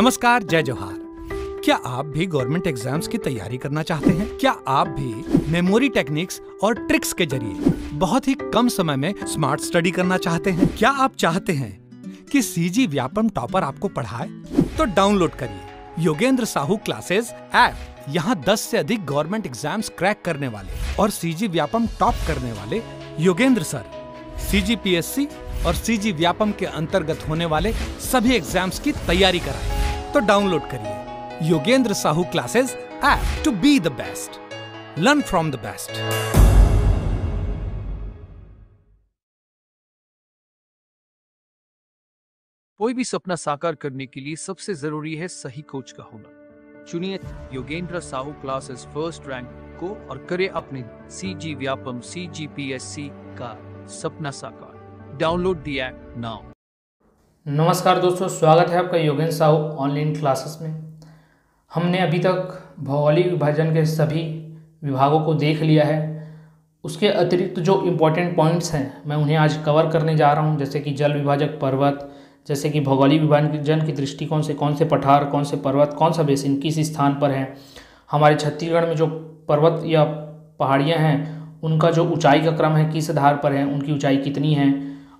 नमस्कार, जय जोहार। क्या आप भी गवर्नमेंट एग्जाम्स की तैयारी करना चाहते हैं? क्या आप भी मेमोरी टेक्निक्स और ट्रिक्स के जरिए बहुत ही कम समय में स्मार्ट स्टडी करना चाहते हैं? क्या आप चाहते हैं कि सीजी व्यापम टॉपर आपको पढ़ाए? तो डाउनलोड करिए योगेंद्र साहू क्लासेस ऐप। यहाँ 10 से अधिक गवर्नमेंट एग्जाम्स क्रैक करने वाले और सीजी व्यापम टॉप करने वाले योगेंद्र सर CGPSC और CG व्यापम के अंतर्गत होने वाले सभी एग्जाम्स की तैयारी कराएं। तो डाउनलोड करिए Yogendra Sahu classes app to be the best, learn from the best. कोई भी सपना साकार करने के लिए सबसे जरूरी है सही कोच का होना। चुनिए Yogendra Sahu classes first rank को और करें अपने CG व्यापम CGPSC का सपना साकार। Download the app now. नमस्कार दोस्तों, स्वागत है आपका योगेंद्र साहू ऑनलाइन क्लासेस में। हमने अभी तक भौगोलिक विभाजन के सभी विभागों को देख लिया है। उसके अतिरिक्त जो इम्पोर्टेंट पॉइंट्स हैं मैं उन्हें आज कवर करने जा रहा हूं, जैसे कि जल विभाजक पर्वत, जैसे कि भौगोलिक विभाजन के दृष्टिकोण से कौन से पठार, कौन से पर्वत, कौन सा बेसिन किस स्थान पर है, हमारे छत्तीसगढ़ में जो पर्वत या पहाड़ियाँ हैं उनका जो ऊंचाई का क्रम है किस आधार पर है, उनकी ऊंचाई कितनी है,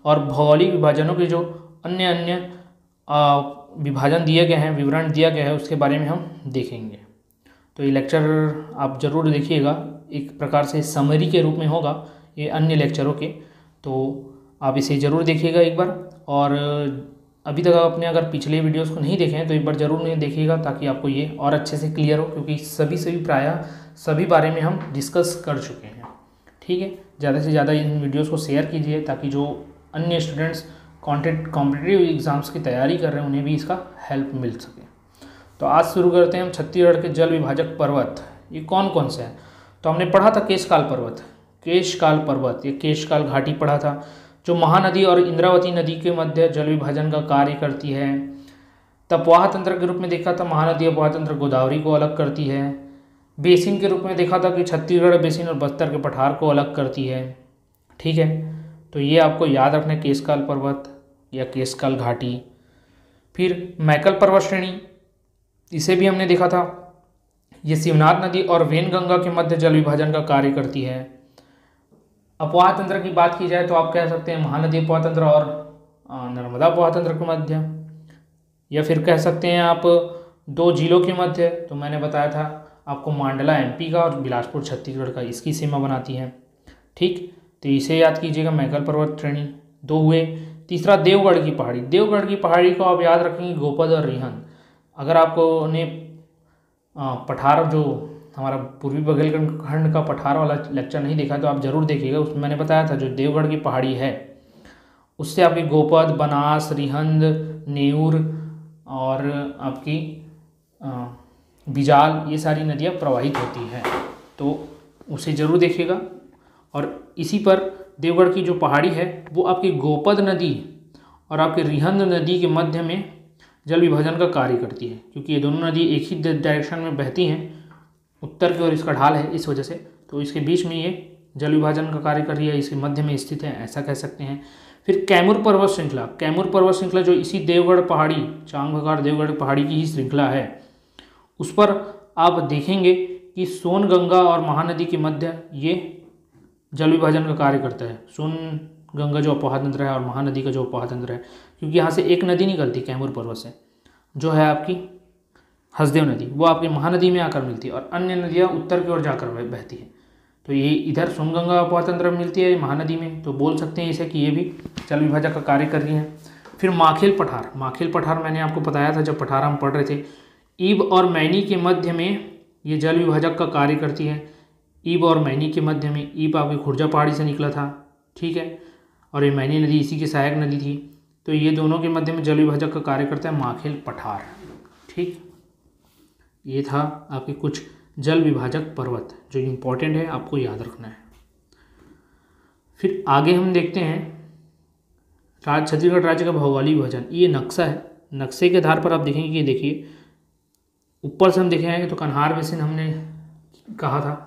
और भौगोलिक विभाजनों के जो अन्य अन्य विभाजन दिए गए हैं, विवरण दिया गया है, उसके बारे में हम देखेंगे। तो ये लेक्चर आप ज़रूर देखिएगा, एक प्रकार से समरी के रूप में होगा ये अन्य लेक्चरों के, तो आप इसे ज़रूर देखिएगा एक बार। और अभी तक आपने अगर पिछले वीडियोज़ को नहीं देखे हैं तो एक बार ज़रूर उन्हें देखिएगा, ताकि आपको ये और अच्छे से क्लियर हो, क्योंकि सभी प्रायः सभी बारे में हम डिस्कस कर चुके हैं। ठीक है, ज़्यादा से ज़्यादा इन वीडियोस को शेयर कीजिए ताकि जो अन्य स्टूडेंट्स कॉम्पिटिटिव एग्ज़ाम्स की तैयारी कर रहे हैं उन्हें भी इसका हेल्प मिल सके। तो आज शुरू करते हैं हम छत्तीसगढ़ के जल विभाजक पर्वत, ये कौन कौन से हैं। तो हमने पढ़ा था केशकाल पर्वत, ये केशकाल घाटी पढ़ा था, जो महानदी और इंद्रावती नदी के मध्य जल विभाजन का कार्य करती है। तपवाह तंत्र के रूप में देखा था, महानदी अपवाह तंत्र गोदावरी को अलग करती है। बेसिन के रूप में देखा था कि छत्तीसगढ़ बेसिन और बस्तर के पठार को अलग करती है। ठीक है, तो ये आपको याद रखना है केशकाल पर्वत या केशकाल घाटी। फिर मैकल पर्वत श्रेणी, इसे भी हमने देखा था, ये शिवनाथ नदी और वैनगंगा के मध्य जल विभाजन का कार्य करती है। अपवाह तंत्र की बात की जाए तो आप कह सकते हैं महानदी अपवाह तंत्र और नर्मदा अपवाह तंत्र के मध्य, या फिर कह सकते हैं आप दो जिलों के मध्य। तो मैंने बताया था आपको मांडला MP का और बिलासपुर छत्तीसगढ़ का इसकी सीमा बनाती है। ठीक, तो इसे याद कीजिएगा, मैकल पर्वत श्रेणी, दो हुए। तीसरा देवगढ़ की पहाड़ी, को आप याद रखेंगे गोपद और रिहिंद। अगर आपको ने पठार, जो हमारा पूर्वी बघेलखंड का पठार वाला लेक्चर नहीं देखा तो आप ज़रूर देखिएगा, उसमें मैंने बताया था जो देवगढ़ की पहाड़ी है उससे आपकी गोपद, बनास, रिहिंद, नेऊर और आपकी बिजाल, ये सारी नदियाँ प्रवाहित होती हैं, तो उसे ज़रूर देखिएगा। और इसी पर देवगढ़ की जो पहाड़ी है वो आपकी गोपद नदी और आपकी रिहिंद नदी के मध्य में जल विभाजन का कार्य करती है, क्योंकि ये दोनों नदी एक ही डायरेक्शन में बहती हैं, उत्तर की ओर इसका ढाल है, इस वजह से तो इसके बीच में ये जल विभाजन का कार्य कर रही है, इसके मध्य में स्थित है, ऐसा कह सकते हैं। फिर कैमूर पर्वत श्रृंखला, जो इसी देवगढ़ पहाड़ी, चांगभगार देवगढ़ पहाड़ी की ही श्रृंखला है, उस पर आप देखेंगे कि सोन गंगा और महानदी के मध्य ये जल विभाजन का कार्य करता है। सोन गंगा जो अपवाह तंत्र है और महानदी का जो अपवाह तंत्र है, क्योंकि यहाँ से एक नदी निकलती कैमूर पर्वत से, जो है आपकी हसदेव नदी, वो आपकी महानदी में आकर मिलती है और अन्य नदियाँ उत्तर की ओर जाकर बहती है। तो ये इधर सोन गंगा अपवाह तंत्र में मिलती है महानदी में, तो बोल सकते हैं इसे कि ये भी जल विभाजक का कार्य कर रही है। फिर माखिल पठार, मैंने आपको बताया था जब पठार हम पढ़ रहे थे, ईब और मैनी के मध्य में ये जल विभाजक का कार्य करती है। ईब आपकी खुर्जा पहाड़ी से निकला था, ठीक है, और ये मैनी नदी इसी की सहायक नदी थी, तो ये दोनों के मध्य में जल विभाजक का कार्य करता है माखिल पठार। ठीक, ये था आपके कुछ जल विभाजक पर्वत जो इम्पोर्टेंट है, आपको याद रखना है। फिर आगे हम देखते हैं छत्तीसगढ़ राज्य का भौगोलिक विभाजन। ये नक्शा है, नक्शे के आधार पर आप देखेंगे कि देखिए ऊपर से हम देखेंगे तो कन्हार बेसिन हमने कहा था,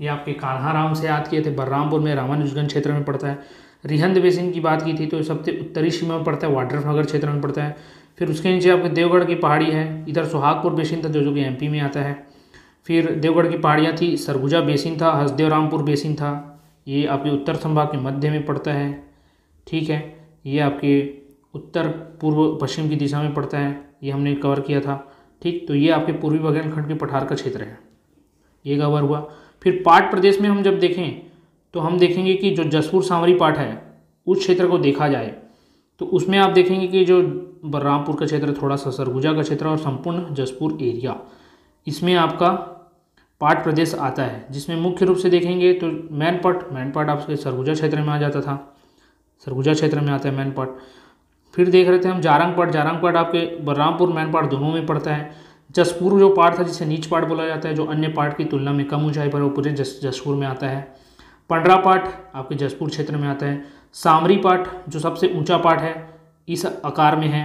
ये आपके कान्हा राम से याद किए थे, बलरामपुर में रामानुजगंज क्षेत्र में पड़ता है। रिहिंद बेसिन की बात की थी तो सबसे उत्तरी सीमा में पड़ता है, वाड्रफनगर क्षेत्र में पड़ता है। फिर उसके नीचे आपके देवगढ़ की पहाड़ी है, इधर सुहागपुर बेसिन था जो कि एमपी में आता है। फिर देवगढ़ की पहाड़ियाँ थी, सरगुजा बेसिन था, हसदेवरामपुर बेसिन था, ये आपके उत्तर संभाग के मध्य में पड़ता है, ठीक है, ये आपके उत्तर पूर्व पश्चिम की दिशा में पड़ता है, ये हमने कवर किया था, ठीक। तो ये आपके पूर्वी बघेलखंड के पठार का क्षेत्र है, ये कवर हुआ। फिर पाट प्रदेश में हम जब देखें तो हम देखेंगे कि जो जशपुर सांवरी पाट है उस क्षेत्र को देखा जाए तो उसमें आप देखेंगे कि जो बलरामपुर का क्षेत्र, थोड़ा सा सरगुजा का क्षेत्र और संपूर्ण जशपुर एरिया, इसमें आपका पाट प्रदेश आता है, जिसमें मुख्य रूप से देखेंगे तो मैनपाट आपके सरगुजा क्षेत्र में आ जाता था, सरगुजा क्षेत्र में आता है मैनपाट। फिर देख रहे थे हम जारंगपाट आपके बलरामपुर मैनपाट दोनों में पड़ता है। जशपुर जो पाट था जिसे नीच पाट बोला जाता है, जो अन्य पाट की तुलना में कम ऊंचाई पर, वो पूरे जशपुर में आता है। पंडरा पाट आपके जशपुर क्षेत्र में आता है। सामरी पाट जो सबसे ऊंचा पाट है इस आकार में है,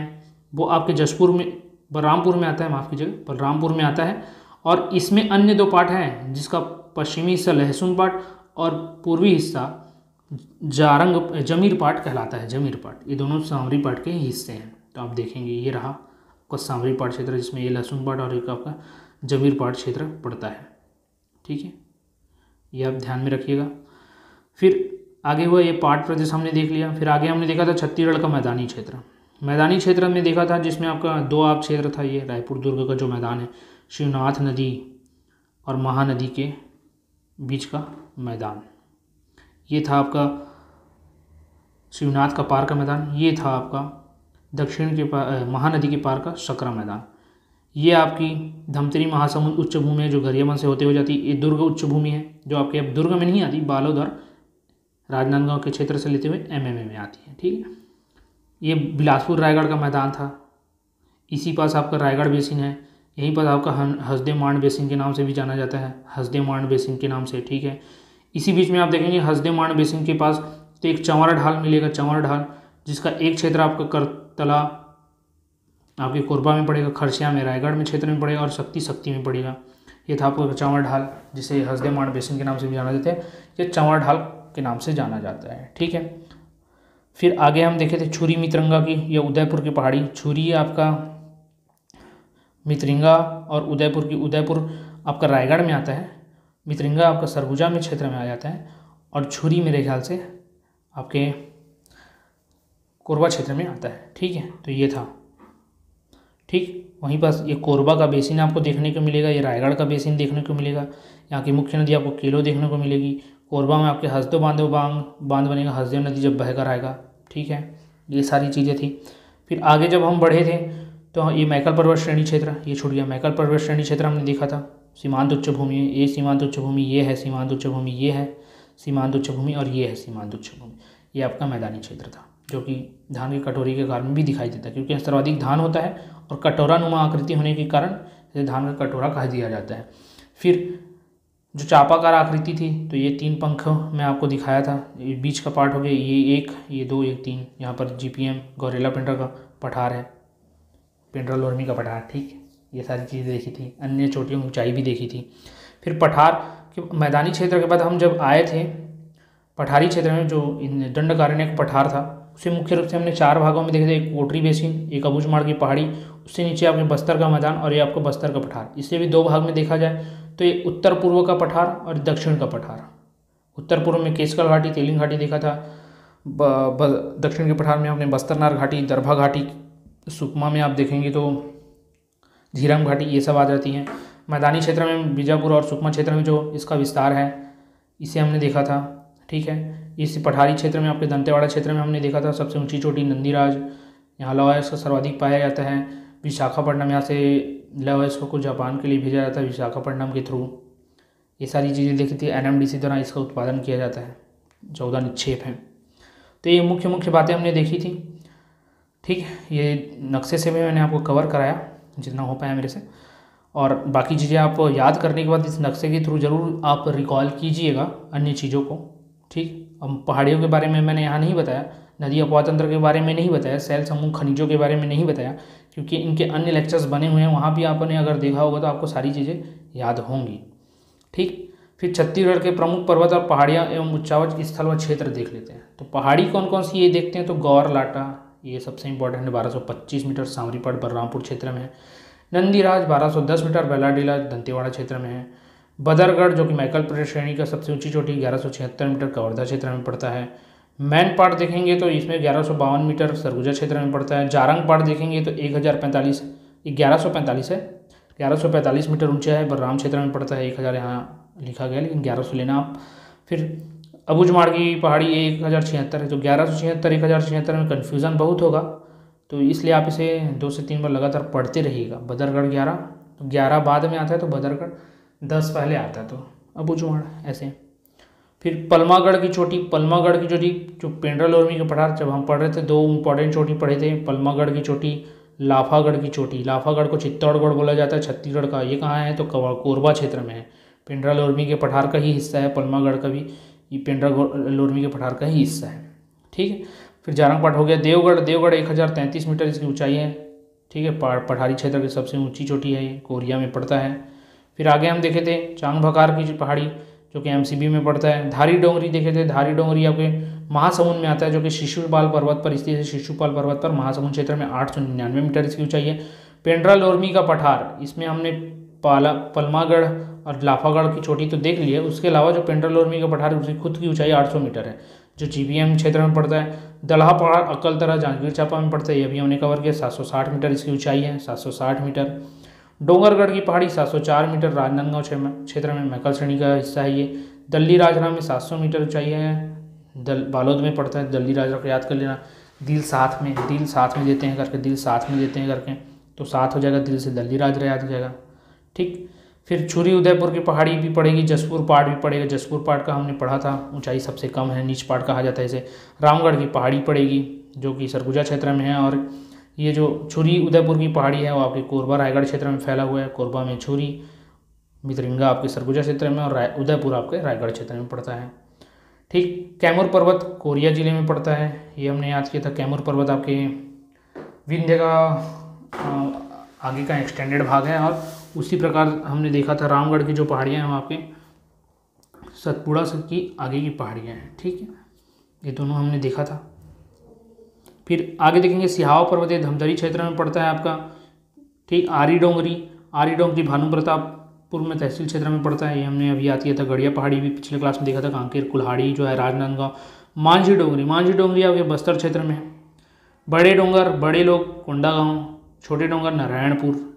वो आपके जशपुर में बलरामपुर में आता है, माफ़ कीजिएगा, बलरामपुर में आता है। और इसमें अन्य दो पाट हैं जिसका पश्चिमी हिस्सा लहसुन पाट और पूर्वी हिस्सा जमीर पाट कहलाता है, जमीर पाट, ये दोनों सामरी पाट के हिस्से हैं। तो आप देखेंगे ये रहा आपका सामरी पाट क्षेत्र, जिसमें ये लहसुन पाट और एक आपका जमीर पाट क्षेत्र पड़ता है, ठीक है, ये आप ध्यान में रखिएगा। फिर आगे हुआ ये पाट प्रदेश हमने देख लिया। फिर आगे हमने देखा था छत्तीसगढ़ का मैदानी क्षेत्र में देखा था, जिसमें आपका दो आप क्षेत्र था, ये रायपुर दुर्ग का जो मैदान है, शिवनाथ नदी और महानदी के बीच का मैदान, ये था आपका शिवनाथ का पार का मैदान। ये था आपका दक्षिण के पार महानदी के पार का शकरा मैदान। ये आपकी धमतरी महासमुंद उच्च भूमि है जो गरियाबंद से होते हुए जाती है। ये दुर्ग उच्च भूमि है जो आपके अब दुर्ग में नहीं आती, बालोद और राजनांदगांव के क्षेत्र से लेते हुए एमएमए में आती है, ठीक है। ये बिलासपुर रायगढ़ का मैदान था, इसी पास आपका रायगढ़ बेसिन है, यहीं पर आपका हसदेव मांड बेसिन के नाम से भी जाना जाता है, हसदेव मांड बेसिन के नाम से, ठीक है। इसी बीच में आप देखेंगे हसदेव मांड बेसिन के पास तो एक चंवर ढाल मिलेगा, चंवर ढाल जिसका एक क्षेत्र आपका करतला आपके कोरबा में पड़ेगा, खरसिया में रायगढ़ में क्षेत्र में पड़ेगा और शक्ति में पड़ेगा। ये था आपका चंवर ढाल, जिसे हसदेव मांड बेसिन के नाम से भी जाना जाता है, ये चंवर ढाल के नाम से जाना जाता है, ठीक है। फिर आगे हम देखे थे छुरी मित्रंगा की, या उदयपुर की पहाड़ी। छुरी आपका मित्रंगा और उदयपुर की, उदयपुर आपका रायगढ़ में आता है, मित्रंगा आपका सरगुजा में क्षेत्र में आ जाता है, और छुरी मेरे ख्याल से आपके कोरबा क्षेत्र में आता है, ठीक है। तो ये था, ठीक, वहीं पास ये कोरबा का बेसिन आपको देखने को मिलेगा, ये रायगढ़ का बेसिन देखने को मिलेगा, यहाँ की मुख्य नदी आपको केलो देखने को मिलेगी। कोरबा में आपके हसदेव बांध बनेगा, हसदेव नदी जब बहकर आएगा, ठीक है, ये सारी चीज़ें थी। फिर आगे जब हम बढ़े थे तो ये मैकल पर्वत श्रेणी क्षेत्र, ये छूट गया, मैकल पर्वत श्रेणी क्षेत्र हमने देखा था। सीमांत उच्च भूमि, ये सीमांत उच्च भूमि, ये है सीमांत उच्च भूमि, ये है सीमांत उच्च भूमि, और ये है सीमांत उच्च भूमि। ये आपका मैदानी क्षेत्र था जो कि धान की कटोरी के कारण भी दिखाई देता है, क्योंकि सर्वाधिक धान होता है और कटोरा नुमा आकृति होने के कारण धान का कटोरा कहा दिया जाता है। फिर जो चापाकार आकृति थी, तो ये तीन पंखों में आपको दिखाया था, ये बीच का पार्ट हो गया, ये एक, ये दो, ये तीन, यहाँ पर जीपीएम गौरेला पेंड्रा का पठार है, पेंड्रा लोरमी का पठार, ठीक, ये सारी चीज़ें देखी थी, अन्य चोटियों की ऊंचाई भी देखी थी। फिर पठार के मैदानी क्षेत्र के बाद हम जब आए थे पठारी क्षेत्र में, जो दंडकारण्य का पठार था, उसे मुख्य रूप से हमने चार भागों में देखे थे। एक कोटरी बेसिन, एक अबूझमाड़ की पहाड़ी, उससे नीचे आपके बस्तर का मैदान, और ये आपको बस्तर का पठार। इसे भी दो भाग में देखा जाए तो ये उत्तर पूर्व का पठार और दक्षिण का पठार। उत्तर पूर्व में केसकल घाटी, तेलिंग घाटी देखा था, दक्षिण के पठार में आपने बस्तरनार घाटी, दरभा घाटी, सुकमा में आप देखेंगे तो झीरम घाटी, ये सब आ जाती हैं। मैदानी क्षेत्र में बीजापुर और सुकमा क्षेत्र में जो इसका विस्तार है, इसे हमने देखा था, ठीक है। इस पठारी क्षेत्र में आपके दंतेवाड़ा क्षेत्र में हमने देखा था, सबसे ऊंची चोटी नंदीराज, यहाँ लवायस का सर्वाधिक पाया जाता है। विशाखापट्टनम, यहाँ से लवायस को जापान के लिए भेजा जाता है विशाखापट्टनम के थ्रू, ये सारी चीज़ें देखी थी। एनएमडीसी द्वारा इसका उत्पादन किया जाता है, 14 निक्षेप हैं। तो ये मुख्य बातें हमने देखी थी, ठीक है। ये नक्शे से भी मैंने आपको कवर कराया जितना हो पाया मेरे से, और बाकी चीज़ें आप याद करने के बाद इस नक्शे के थ्रू ज़रूर आप रिकॉल कीजिएगा अन्य चीज़ों को, ठीक। अब पहाड़ियों के बारे में मैंने यहाँ नहीं बताया, नदी अपवाह तंत्र के बारे में नहीं बताया, सैल समूह खनिजों के बारे में नहीं बताया, क्योंकि इनके अन्य लेक्चर्स बने हुए हैं, वहाँ भी आपने अगर देखा होगा तो आपको सारी चीज़ें याद होंगी, ठीक। फिर छत्तीसगढ़ के प्रमुख पर्वत और पहाड़ियाँ एवं उच्चावच स्थल व क्षेत्र देख लेते हैं। तो पहाड़ी कौन कौन सी ये देखते हैं, तो गौर लाटा, ये सबसे इंपॉर्टेंट है। 1225 मीटर सामरीपट बलरामपुर क्षेत्र में है। नंदीराज 1210 मीटर बेलाडीला दंतेवाड़ा क्षेत्र में है। बदरगढ़ जो कि मैकल श्रेणी का सबसे ऊंची चोटी 1176 मीटर कवर्धा क्षेत्र में पड़ता है। मैनपाट देखेंगे तो इसमें 1152 मीटर सरगुजा क्षेत्र में पड़ता है। जारंग पाट देखेंगे तो 1145 है, 1145 मीटर ऊंचा है, बलराम क्षेत्र में पड़ता है। 1000 यहाँ लिखा गया लेकिन 1100 लेना आप। फिर अबूझमाड़ की पहाड़ी 1076 है, तो 1176 1076 में कन्फ्यूज़न बहुत होगा, तो इसलिए आप इसे 2 से 3 बार लगातार पढ़ते रहिएगा। बदरगढ़ 11 बाद में आता है तो बदरगढ़ 10 पहले आता है, तो अबूझमाड़ ऐसे। फिर पलमागढ़ की चोटी जो पेंड्रल उर्मी के पठार, जब हम पढ़ रहे थे 2 इंपॉर्टेंट चोटी पढ़े थे, पलमागढ़ की चोटी, लाफागढ़ की चोटी। लाफागढ़ को चित्तौड़गढ़ बोला जाता है छत्तीसगढ़ का। ये कहाँ है तो कोरबा क्षेत्र में है, पेंड्रल उर्मी के पठार का ही हिस्सा है। पलमागढ़ का भी ये पेंड्रल उर्मी के पठार का ही हिस्सा है, ठीक है। फिर जारंगपाट हो गया। देवगढ़ 1033 मीटर इसकी ऊँचाई है, ठीक है, पठारी क्षेत्र की सबसे ऊँची चोटी है, कोरिया में पड़ता है। फिर आगे हम देखे थे चांग भकार की पहाड़ी जो कि एमसीबी में पड़ता है। धारी डोंगरी देखे थे, धारी डोंगरी आपके महासमुंद में आता है, जो कि शिशुपाल पर्वत पर स्थित है। शिशुपाल पर्वत पर महासमुंद क्षेत्र में 899 मीटर इसकी ऊंचाई है। पेंड्रा लोरमी का पठार, इसमें हमने पलमागढ़ और लाफागढ़ की चोटी तो देख लिए, उसके अलावा जो पेंड्रा लोरमी का पठार उसकी खुद की ऊंचाई 800 मीटर है, जो जीबीएम क्षेत्र में पड़ता है। दलहा पहाड़ अकलतरा जांजगीर चांपा में पड़ता है, ये भी हमने कवर किया। 760 मीटर इसकी ऊंचाई है, 760 मीटर। डोंगरगढ़ की पहाड़ी 704 मीटर राजनांदगांव क्षेत्र में मैकल श्रेणी का हिस्सा है ये। दल्ली राजरा में 700 मीटर ऊंचाई है, बालोद में पड़ता है। दल्ली राजरा को याद कर लेना, दिल साथ में देते हैं करके, दिल साथ में देते हैं करके तो साथ हो जाएगा, दिल से दल्ली राजरा याद हो जाएगा, ठीक। फिर छुरी उदयपुर की पहाड़ी भी पड़ेगी, जशपुर पाट भी पड़ेगा। जशपुर पाट का हमने पढ़ा था, ऊंचाई सबसे कम है, नीच पाट कहा जाता है इसे। रामगढ़ की पहाड़ी पड़ेगी जो कि सरगुजा क्षेत्र में है, और ये जो छुरी उदयपुर की पहाड़ी है वो आपके कोरबा रायगढ़ क्षेत्र में फैला हुआ है। कोरबा में छुरी, मितरिंगा आपके सरगुजा क्षेत्र में, और उदयपुर आपके रायगढ़ क्षेत्र में पड़ता है, ठीक। कैमूर पर्वत कोरिया जिले में पड़ता है, ये हमने याद किया था। कैमूर पर्वत आपके विंध्य का आगे का एक्सटेंडेड भाग है, और उसी प्रकार हमने देखा था रामगढ़ की जो पहाड़ियाँ हैं वो आपके सतपुड़ा की आगे की पहाड़ियाँ हैं, ठीक है, ये दोनों हमने देखा था। फिर आगे देखेंगे सिहावा पर्वत, ये धमतरी क्षेत्र में पड़ता है आपका, ठीक। आरी डोंगरी भानुप्रतापपुर में तहसील क्षेत्र में पड़ता है, ये हमने अभी याद किया था। गड़िया पहाड़ी भी पिछले क्लास में देखा था। कांकेर कुल्हाड़ी जो है राजनांदगांव। मांझी डोंगरी आपके बस्तर क्षेत्र में है। बड़े डोंगर बड़े लोग कोंडागांव, छोटे डोंगर नारायणपुर,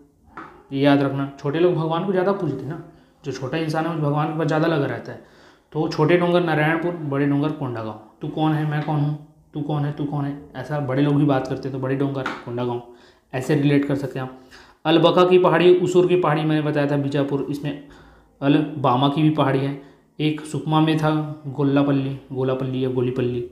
ये याद रखना। छोटे लोग भगवान को ज़्यादा पूजते ना, जो छोटा इंसान है उस भगवान के पास ज़्यादा लगा रहता है, तो छोटे डोंगर नारायणपुर, बड़े डोंगर कोंडागांव। तू कौन है, मैं कौन हूँ, तू कौन है, तू कौन है, ऐसा बड़े लोग भी बात करते हैं, तो बड़े डोंगर कोंडागांव ऐसे रिलेट कर सकते हैं आप। अलबका की पहाड़ी, उसूर की पहाड़ी मैंने बताया था बीजापुर, इसमें अलबामा की भी पहाड़ी है। एक सुकमा में था गोलापल्ली या गोलीपल्ली।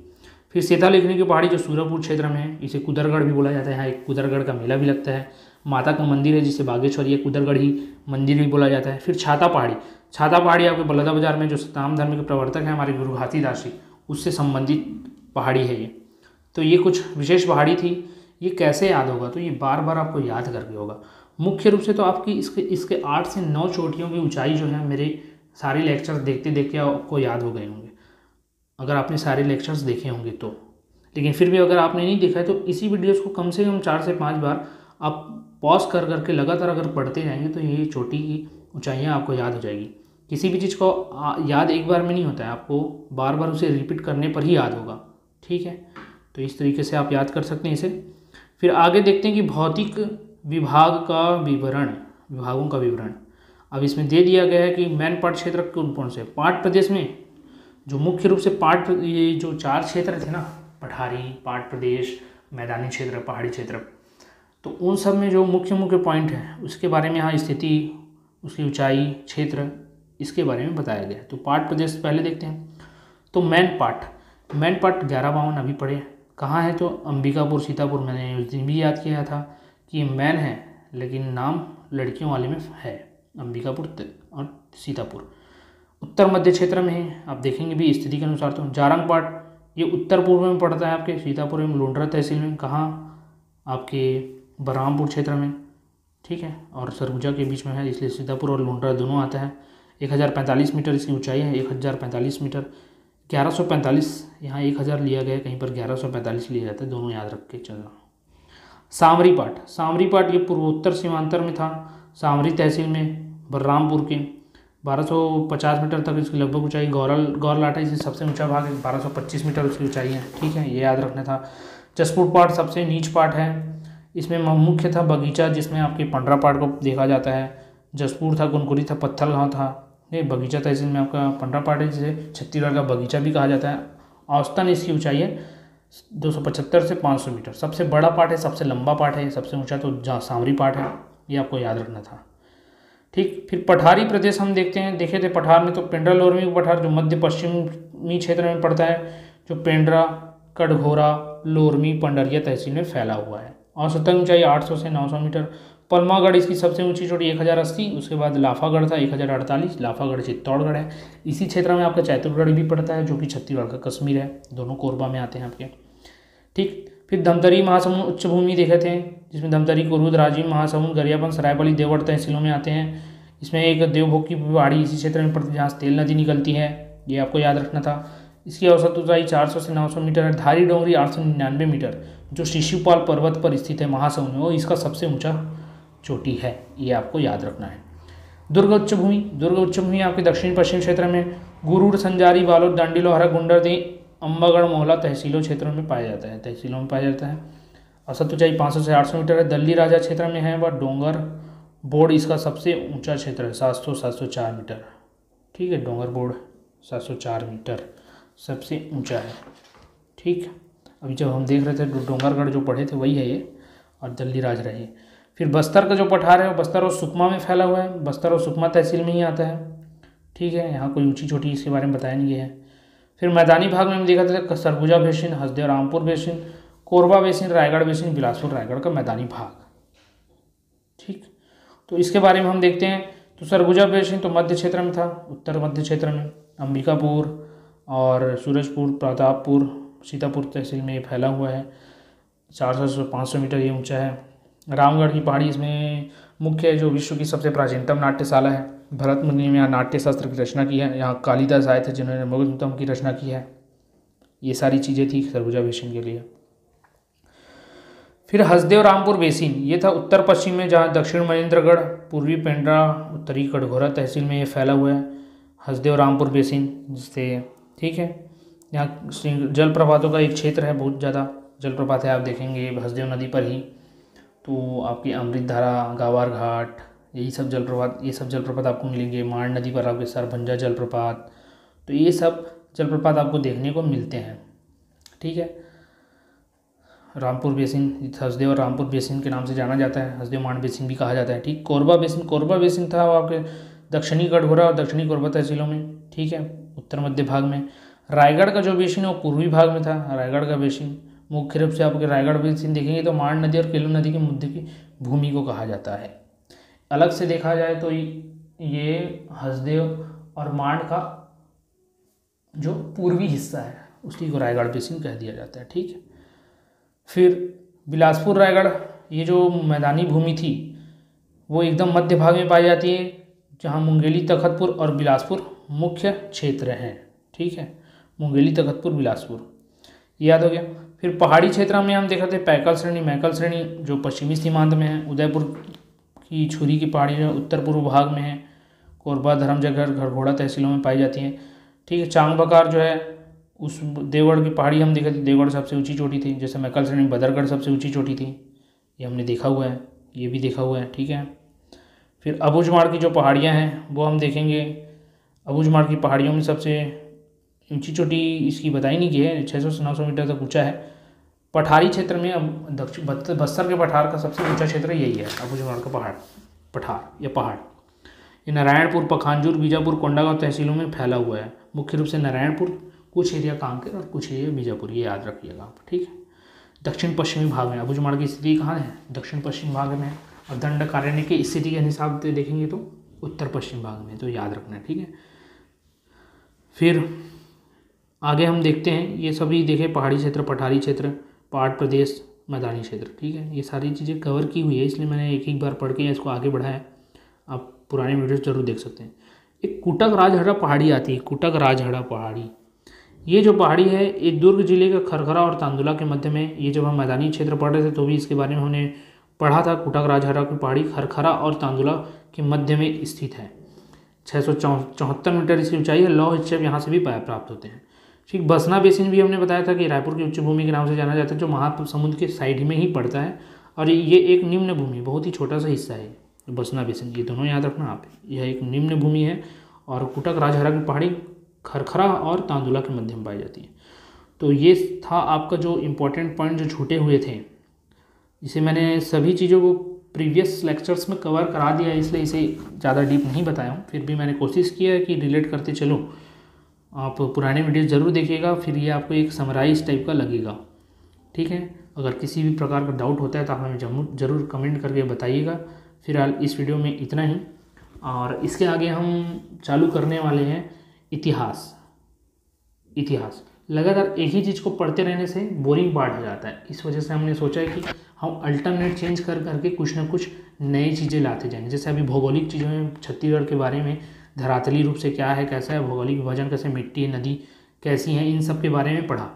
फिर सेता लेखनी की पहाड़ी जो सूरजपुर क्षेत्र में है, इसे कुदरगढ़ भी बोला जाता है। यहाँ एक कुदरगढ़ का मेला भी लगता है, माता का मंदिर है जिसे बागेश्वर या कुदरगढ़ ही मंदिर भी बोला जाता है। फिर छाता पहाड़ी आपके बलदा बाजार में, जो सतनाम धर्म के प्रवर्तक हैं हमारे गुरु घासीदास जी, उससे संबंधित पहाड़ी है ये। तो ये कुछ विशेष पहाड़ी थी, ये कैसे याद होगा तो ये बार बार आपको याद करके होगा मुख्य रूप से। तो आपकी इसके 8 से 9 चोटियों की ऊंचाई जो है मेरे सारे लेक्चर्स देखते देखते आपको याद हो गए होंगे, अगर आपने सारे लेक्चर्स देखे होंगे तो। लेकिन फिर भी अगर आपने नहीं देखा है तो इसी वीडियोज़ को कम से कम 4 से 5 बार आप पॉज कर करके लगातार अगर पढ़ते जाएंगे तो ये चोटी की ऊँचाइयाँ आपको याद हो जाएगी। किसी भी चीज़ को याद एक बार में नहीं होता है, आपको बार बार उसे रिपीट करने पर ही याद होगा, ठीक है। तो इस तरीके से आप याद कर सकते हैं इसे। फिर आगे देखते हैं कि भौतिक विभागों का विवरण। अब इसमें दे दिया गया है कि मैनपाट क्षेत्र कौन से, पाट प्रदेश में जो मुख्य रूप से पाट, ये जो 4 क्षेत्र थे ना, पठारी, पाट प्रदेश, मैदानी क्षेत्र, पहाड़ी क्षेत्र, तो उन सब में जो मुख्य पॉइंट है उसके बारे में, यहाँ स्थिति, उसकी ऊँचाई, क्षेत्र, इसके बारे में बताया गया। तो पाट प्रदेश पहले देखते हैं। तो मैनपाट 1152 अभी पढ़े, कहाँ है तो अंबिकापुर सीतापुर। मैंने उस दिन भी याद किया था कि मैन है लेकिन नाम लड़कियों वाले में है, अंबिकापुर और सीतापुर। उत्तर मध्य क्षेत्र में है, आप देखेंगे भी स्थिति के अनुसार। तो जारंगपाट ये उत्तर पूर्व में पड़ता है आपके, सीतापुर एवं लुंड्रा तहसील में, कहाँ आपके बलरामपुर क्षेत्र में, ठीक है, और सरगुजा के बीच में है, इसलिए सीतापुर और लुंड्रा दोनों आता है। 1045 मीटर इसकी ऊँचाई है, 1045 मीटर 1145 यहाँ 1000 लिया गया, कहीं पर 1145 लिया जाता है, दोनों याद रख के चलना। सामरी पाट ये पूर्वोत्तर सीमांतर में था, सामरी तहसील में बलरामपुर के। 1250 मीटर तक इसकी लगभग ऊंचाई। गौरलाटा इसे सबसे ऊंचा भाग है, 1225 मीटर उसकी ऊंचाई है, ठीक है, ये याद रखना था। जशपुर पाट सबसे नीच पाट है, इसमें मुख्य था बगीचा, जिसमें आपके 15 पाट को देखा जाता है। जशपुर था, गुनगुरी था, पत्थल गाँव था, ये बगीचा तहसील में आपका 15 पाट है, जिसे छत्तीसगढ़ का बगीचा भी कहा जाता है। औसतन इसकी ऊंचाई है 275 से 500 मीटर। सबसे बड़ा पाट है, सबसे लंबा पाट है, सबसे ऊंचा तो सामरी पाट है, ये आपको याद रखना था, ठीक। फिर पठारी प्रदेश हम देखते हैं, देखे थे पठार में तो पेंड्रा लोरमी पठार जो मध्य पश्चिमी क्षेत्र में पड़ता है, जो पेंड्रा कटघोरा लोरमी पंडरिया तहसील में फैला हुआ है। औसतन ऊंचाई 800 से 900 मीटर। पलमागढ़ इसकी सबसे ऊंची चोटी 1080, उसके बाद लाफागढ़ था 1048। लाफागढ़ चित्तौड़गढ़ है। इसी क्षेत्र में आपका चैतुरगढ़ भी पड़ता है, जो कि छत्तीसगढ़ का कश्मीर है, दोनों कोरबा में आते हैं आपके, ठीक। फिर धमतरी महासमुंद उच्च भूमि देखे थे, जिसमें धमतरी कुरूद राजीव महासमुंद गरियाबंद सरायपाली देवगढ़ तहसीलों में आते हैं। इसमें एक देवभोग की पहाड़ी इसी क्षेत्र में पड़ती है, जहाँ तेल नदी निकलती है, ये आपको याद रखना था। इसकी औसत ऊंचाई 400 से 900 मीटर है। धारी डोंगरी 899 मीटर जो शिशुपाल पर्वत पर स्थित है महासमुंद में, वो इसका सबसे ऊँचा चोटी है, ये आपको याद रखना है। दुर्ग उच्च भूमि आपके दक्षिण पश्चिम क्षेत्र में गुरूर संजारी बालोद डांडी लोहरा गुंडरदेही अम्बागढ़ मोहला तहसीलों क्षेत्रों में पाया जाता है, औसत ऊंचाई 500 से 800 मीटर है। दल्ली राजा क्षेत्र में है वह डोंगर बोर्ड, इसका सबसे ऊंचा क्षेत्र है 704 मीटर, ठीक है, डोंगर बोर्ड 704 मीटर सबसे ऊंचा है, ठीक। अभी जब हम देख रहे थे डोंगरगढ़ जो पढ़े थे वही है ये, और दल्ली राज रहे। फिर बस्तर का जो पठार है वो बस्तर और सुकमा में फैला हुआ है, बस्तर और सुकमा तहसील में ही आता है, ठीक है, यहाँ कोई ऊंची चोटी इसके बारे में बताया नहीं है। फिर मैदानी भाग में हम देखा था Surguja basin, Hasdeo Rampur basin, Korba basin, Raigarh basin, Bilaspur Raigarh का मैदानी भाग, ठीक। तो इसके बारे में हम देखते हैं तो सरगुजा बेसिन तो मध्य क्षेत्र में था, उत्तर मध्य क्षेत्र में अंबिकापुर और सूरजपुर प्रतापपुर सीतापुर तहसील में फैला हुआ है। 400 से 500 मीटर ये ऊंचा है। रामगढ़ की पहाड़ी इसमें मुख्य है, जो विश्व की सबसे प्राचीनतम नाट्यशाला है। भरत मुनि ने यहाँ नाट्यशास्त्र की रचना की है, यहाँ कालिदास आए थे जिन्होंने मगधम की रचना की है, ये सारी चीज़ें थी सरगुजा बेसिन के लिए। फिर हसदेव रामपुर बेसिन ये था उत्तर पश्चिम में, जहाँ दक्षिण महेंद्रगढ़ पूर्वी पेंड्रा उत्तरी कटघोरा तहसील में ये फैला हुआ है हसदेव रामपुर बेसिन, जिससे, ठीक है, यहाँ जल प्रपातों का एक क्षेत्र है, बहुत ज़्यादा जलप्रपात है, आप देखेंगे हसदेव नदी पर ही, तो आपकी अमृत धारा गावार घाट ये सब जलप्रपात आपको मिलेंगे। मांड नदी पर आपके सरभंजा जलप्रपात, तो ये सब जलप्रपात आपको देखने को मिलते हैं, ठीक है। रामपुर बेसिन हसदेव और रामपुर बेसिन के नाम से जाना जाता है, हसदेव मांड बेसिन भी कहा जाता है, ठीक। कोरबा बेसिन था वो आपके दक्षिणी कटघोरा और दक्षिणी कोरबा तहसीलों में, ठीक है, उत्तर मध्य भाग में। रायगढ़ का जो बेसिन है वो पूर्वी भाग में था। रायगढ़ का बेसिन मुख्य रूप से आपके रायगढ़ बेसिन देखेंगे तो मांड नदी और केलो नदी के मध्य की भूमि को कहा जाता है। अलग से देखा जाए तो ये हसदेव और मांड का जो पूर्वी हिस्सा है उसी को रायगढ़ बेसिन कह दिया जाता है, ठीक है। फिर बिलासपुर रायगढ़ ये जो मैदानी भूमि थी वो एकदम मध्य भाग में पाई जाती है, जहाँ मुंगेली तखतपुर और बिलासपुर मुख्य क्षेत्र हैं, ठीक है, मुंगेली तखतपुर बिलासपुर, याद हो गया। फिर पहाड़ी क्षेत्र में हम देखा थे मैकल श्रेणी जो पश्चिमी सीमांत में है। उदयपुर की छुरी की पहाड़ी जो उत्तर पूर्व भाग में है, कोरबा धर्मजयगढ़ घरघोड़ा तहसीलों में पाई जाती है, ठीक है। चांगबकार जो है उस देवगढ़ की पहाड़ी हम देखे थे, देवगढ़ सबसे ऊंची चोटी थी, जैसे मैकल श्रेणी बदरगढ़ सबसे ऊंची चोटी थी, ये हमने देखा हुआ है, ये भी देखा हुआ है, ठीक है। फिर अबुझमाड़ की जो पहाड़ियाँ हैं वो हम देखेंगे। अबुझमाड़ की पहाड़ियों में सबसे ऊंची चोटी इसकी बताई नहीं की है, 600 से 900 मीटर तक ऊंचा है। पठारी क्षेत्र में अब बस्तर के पठार का सबसे ऊंचा क्षेत्र यही है, अबुझमाड़ का पठार। ये नारायणपुर पखानजूर बीजापुर कोंडागांव तहसीलों में फैला हुआ है, मुख्य रूप से नारायणपुर, कुछ एरिया कांकेर और कुछ एरिया बीजापुर, ये याद रखिएगा आप, ठीक है। दक्षिण पश्चिमी भाग में अबुझमाड़ की स्थिति कहाँ है, दक्षिण पश्चिम भाग में, और दंड कार्यालय की स्थिति के हिसाब से देखेंगे तो उत्तर पश्चिम भाग में, तो याद रखना है, ठीक है। फिर आगे हम देखते हैं, ये सभी देखे पहाड़ी क्षेत्र पठारी क्षेत्र पाट प्रदेश मैदानी क्षेत्र, ठीक है, ये सारी चीज़ें कवर की हुई है, इसलिए मैंने एक बार पढ़ के इसको आगे बढ़ाया, आप पुराने वीडियोस जरूर देख सकते हैं। एक कुटक राजहड़ा पहाड़ी आती है, कुटक राजहड़ा पहाड़ी ये जो पहाड़ी है ये दुर्ग जिले का खरखरा और तांदुला के मध्य में, ये जब हम मैदानी क्षेत्र पढ़ रहे थे तो भी इसके बारे में हमने पढ़ा था, कुटक राजहरा की पहाड़ी खरखरा और तांदुला के मध्य में स्थित है। 674 मीटर इसकी ऊंचाई है। लौह हिस्से यहाँ से भी प्राप्त होते हैं। ठीक, बसना बेसिन भी हमने बताया था कि रायपुर की उच्च भूमि के नाम से जाना जाता है, जो महासमुंद के साइड में ही पड़ता है और ये एक निम्न भूमि बहुत ही छोटा सा हिस्सा है बसना बेसिन। ये दोनों याद रखना आप, यह एक निम्न भूमि है और कुटक राजहरा की पहाड़ी खरखरा और तांदुला के मध्य में पाई जाती है। तो ये था आपका जो इम्पोर्टेंट पॉइंट जो छूटे हुए थे, इसे मैंने सभी चीज़ों को प्रीवियस लेक्चर्स में कवर करा दिया है इसलिए इसे ज़्यादा डीप नहीं बताया हूँ। फिर भी मैंने कोशिश किया है कि रिलेट करते चलो। आप पुराने वीडियो ज़रूर देखिएगा, फिर ये आपको एक समराइज टाइप का लगेगा। ठीक है, अगर किसी भी प्रकार का डाउट होता है तो आप हमें ज़रूर कमेंट करके बताइएगा। फिलहाल इस वीडियो में इतना ही, और इसके आगे हम चालू करने वाले हैं इतिहास। इतिहास लगातार एक ही चीज़ को पढ़ते रहने से बोरिंग पार्ट हो जाता है, इस वजह से हमने सोचा है कि हम अल्टरनेट चेंज कर करके कुछ ना कुछ नई चीज़ें लाते जाएंगे। जैसे अभी भौगोलिक चीज़ों में छत्तीसगढ़ के बारे में धरातली रूप से क्या है, कैसा है, भौगोलिक विभाजन कैसे, मिट्टी नदी कैसी हैं, इन सब के बारे में पढ़ा।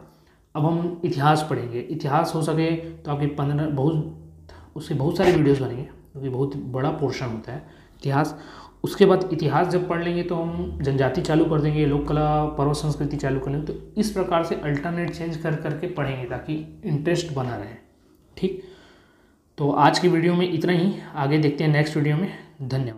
अब हम इतिहास पढ़ेंगे। इतिहास हो सके तो आपके 15 बहुत उसके बहुत सारे वीडियोज़ बनेंगे क्योंकि बहुत बड़ा पोर्शन होता है इतिहास। उसके बाद इतिहास जब पढ़ लेंगे तो हम जनजाति चालू कर देंगे, लोक कला पर्व संस्कृति चालू कर लेंगे। तो इस प्रकार से अल्टरनेट चेंज कर करके पढ़ेंगे ताकि इंटरेस्ट बना रहे। ठीक, तो आज की वीडियो में इतना ही, आगे देखते हैं नेक्स्ट वीडियो में। धन्यवाद।